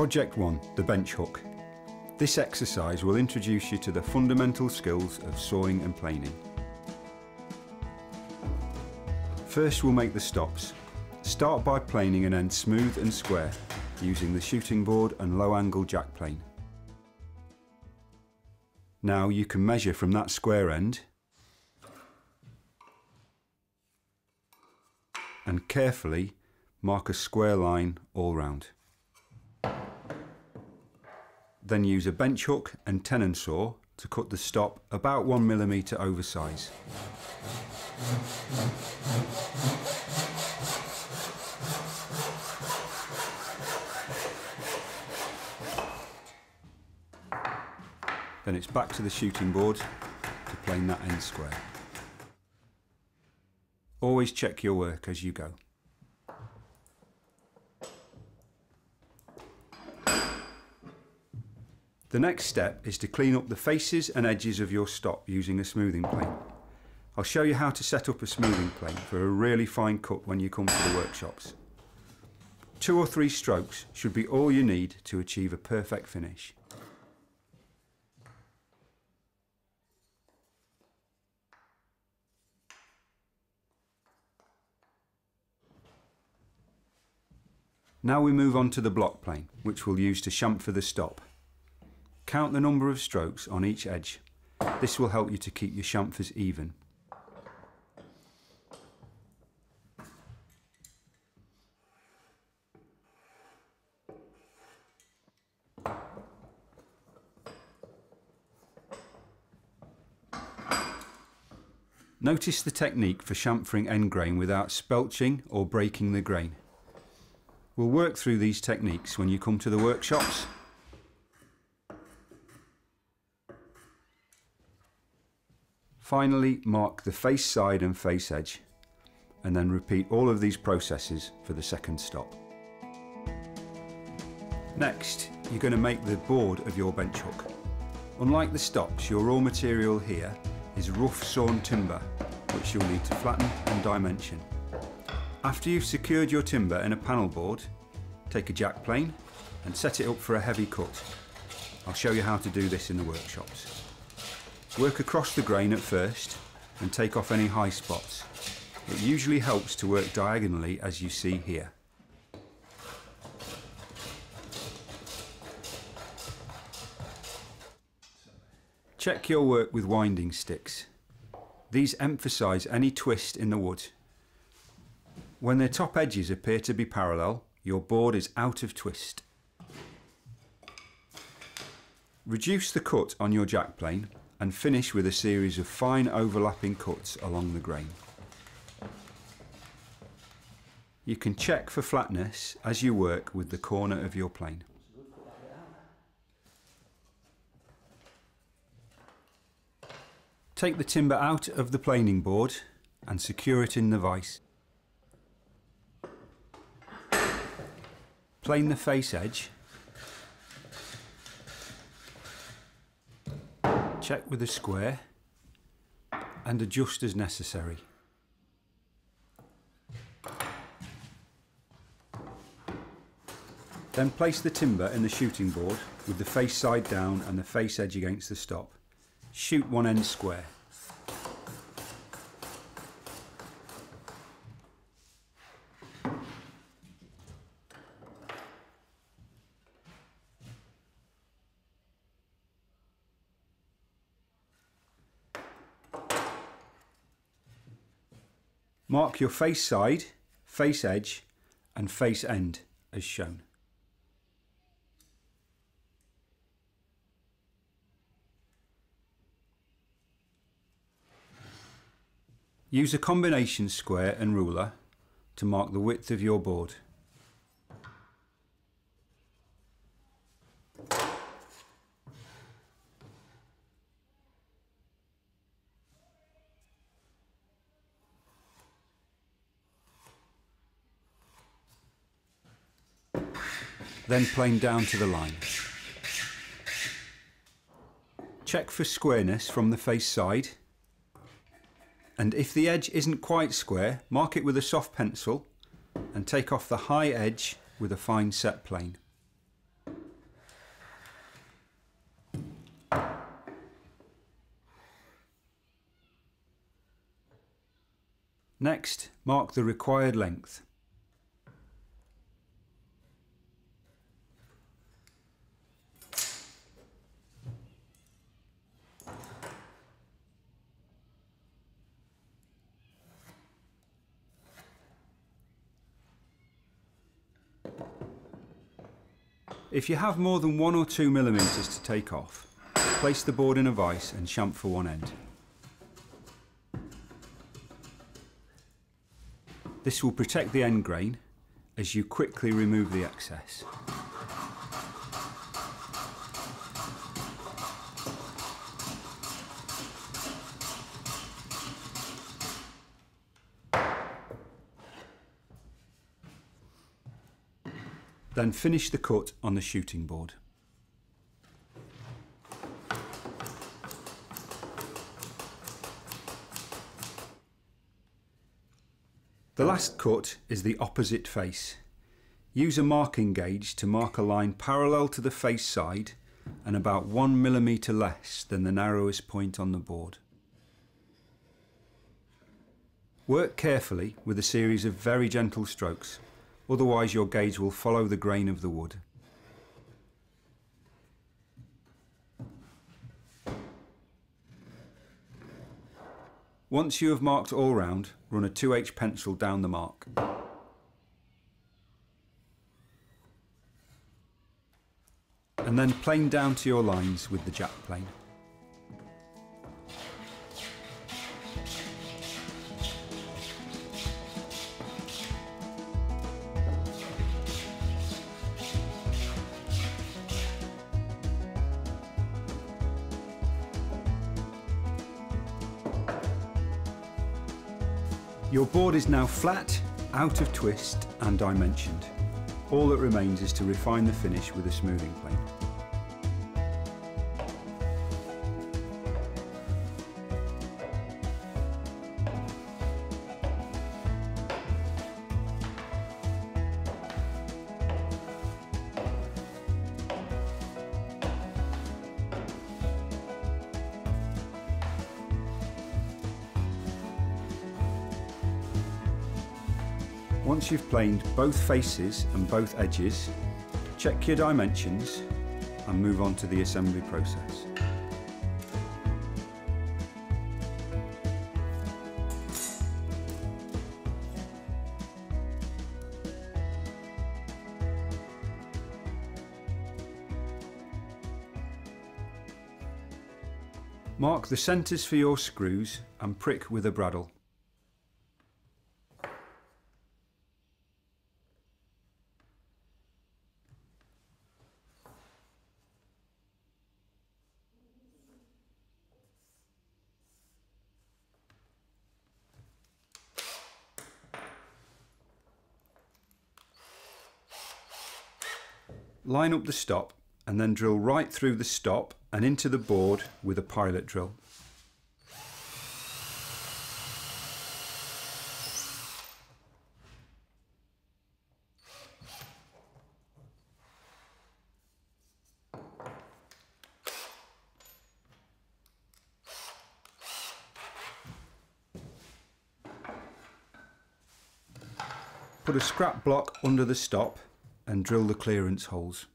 Project 1, the bench hook. This exercise will introduce you to the fundamental skills of sawing and planing. First, we'll make the stops. Start by planing an end smooth and square, using the shooting board and low angle jack plane. Now you can measure from that square end and carefully mark a square line all round. Then use a bench hook and tenon saw to cut the stop about 1 millimetre over size. Then it's back to the shooting board to plane that end square. Always check your work as you go. The next step is to clean up the faces and edges of your stop using a smoothing plane. I'll show you how to set up a smoothing plane for a really fine cut when you come to the workshops. 2 or 3 strokes should be all you need to achieve a perfect finish. Now we move on to the block plane, which we'll use to chamfer the stop. Count the number of strokes on each edge. This will help you to keep your chamfers even. Notice the technique for chamfering end grain without spelching or breaking the grain. We'll work through these techniques when you come to the workshops. Finally, mark the face side and face edge, and then repeat all of these processes for the second stop. Next, you're going to make the board of your bench hook. Unlike the stops, your raw material here is rough sawn timber, which you'll need to flatten and dimension. After you've secured your timber in a panel board, take a jack plane and set it up for a heavy cut. I'll show you how to do this in the workshops. Work across the grain at first and take off any high spots. It usually helps to work diagonally as you see here. Check your work with winding sticks. These emphasise any twist in the wood. When their top edges appear to be parallel, your board is out of twist. Reduce the cut on your jack plane and finish with a series of fine overlapping cuts along the grain. You can check for flatness as you work with the corner of your plane. Take the timber out of the planing board and secure it in the vise. Plane the face edge. Check with a square and adjust as necessary. Then place the timber in the shooting board with the face side down and the face edge against the stop. Shoot one end square. Mark your face side, face edge and face end as shown. Use a combination square and ruler to mark the width of your board. Then plane down to the line. Check for squareness from the face side, and if the edge isn't quite square, mark it with a soft pencil and take off the high edge with a fine set plane. Next, mark the required length. If you have more than 1 or 2 millimeters to take off, place the board in a vise and chamfer one end. This will protect the end grain as you quickly remove the excess. Then finish the cut on the shooting board. The last cut is the opposite face. Use a marking gauge to mark a line parallel to the face side and about 1 millimeter less than the narrowest point on the board. Work carefully with a series of very gentle strokes. Otherwise, your gauge will follow the grain of the wood. Once you have marked all round, run a 2H pencil down the mark. And then plane down to your lines with the jack plane. Your board is now flat, out of twist and dimensioned. All that remains is to refine the finish with a smoothing plane. Once you've planed both faces and both edges, check your dimensions and move on to the assembly process. Mark the centres for your screws and prick with a bradawl. Line up the stop and then drill right through the stop and into the board with a pilot drill. Put a scrap block under the stop and drill the clearance holes.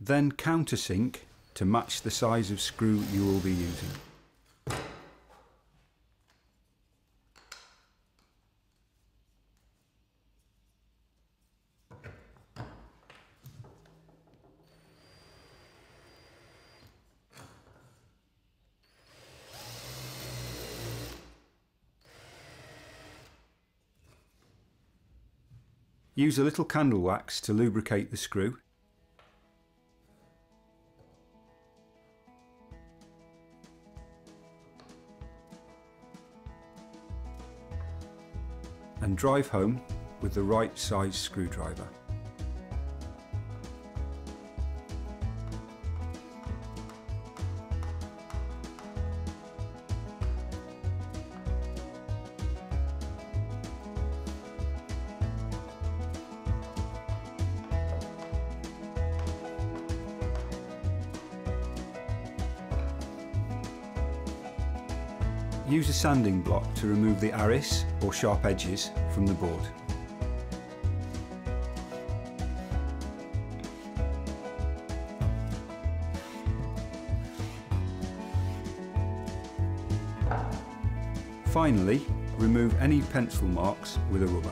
Then countersink to match the size of screw you will be using. Use a little candle wax to lubricate the screw. And drive home with the right size screwdriver. Use a sanding block to remove the arris or sharp edges from the board. Finally, remove any pencil marks with a rubber.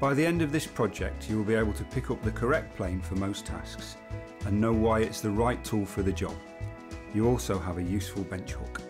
By the end of this project, you will be able to pick up the correct plane for most tasks and know why it's the right tool for the job. You also have a useful bench hook.